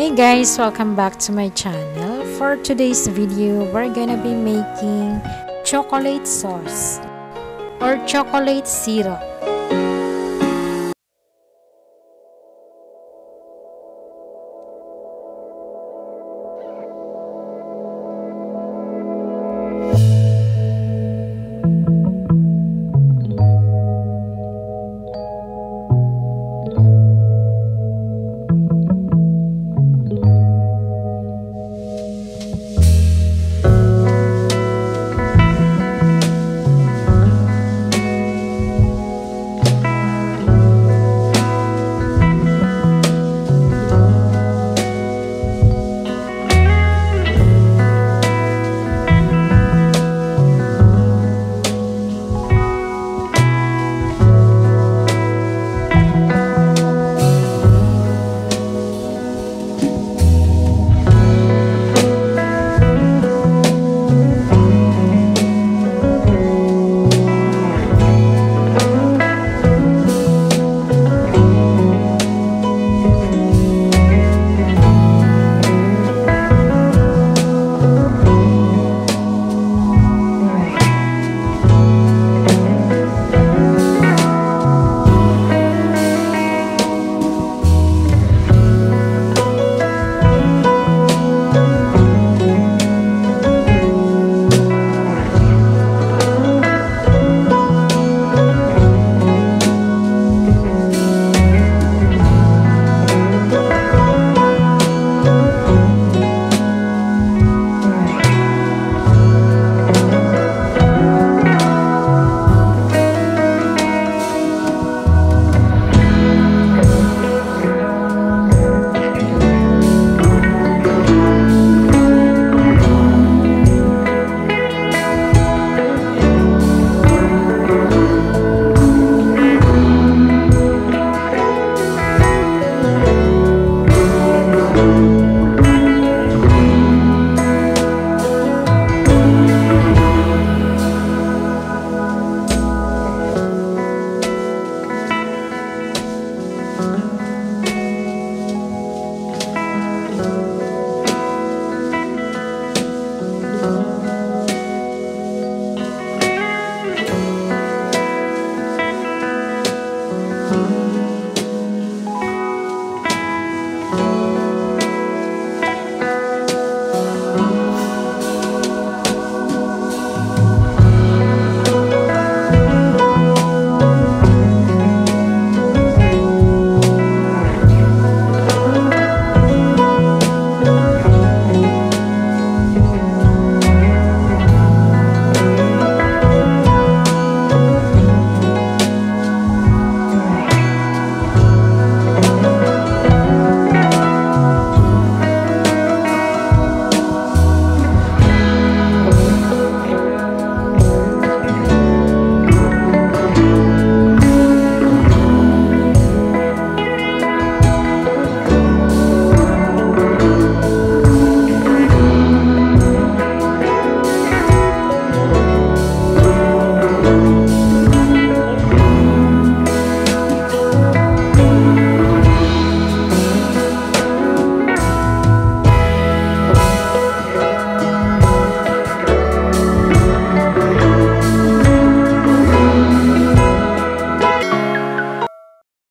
Hey guys, welcome back to my channel. For today's video, we're gonna be making chocolate sauce or chocolate syrup.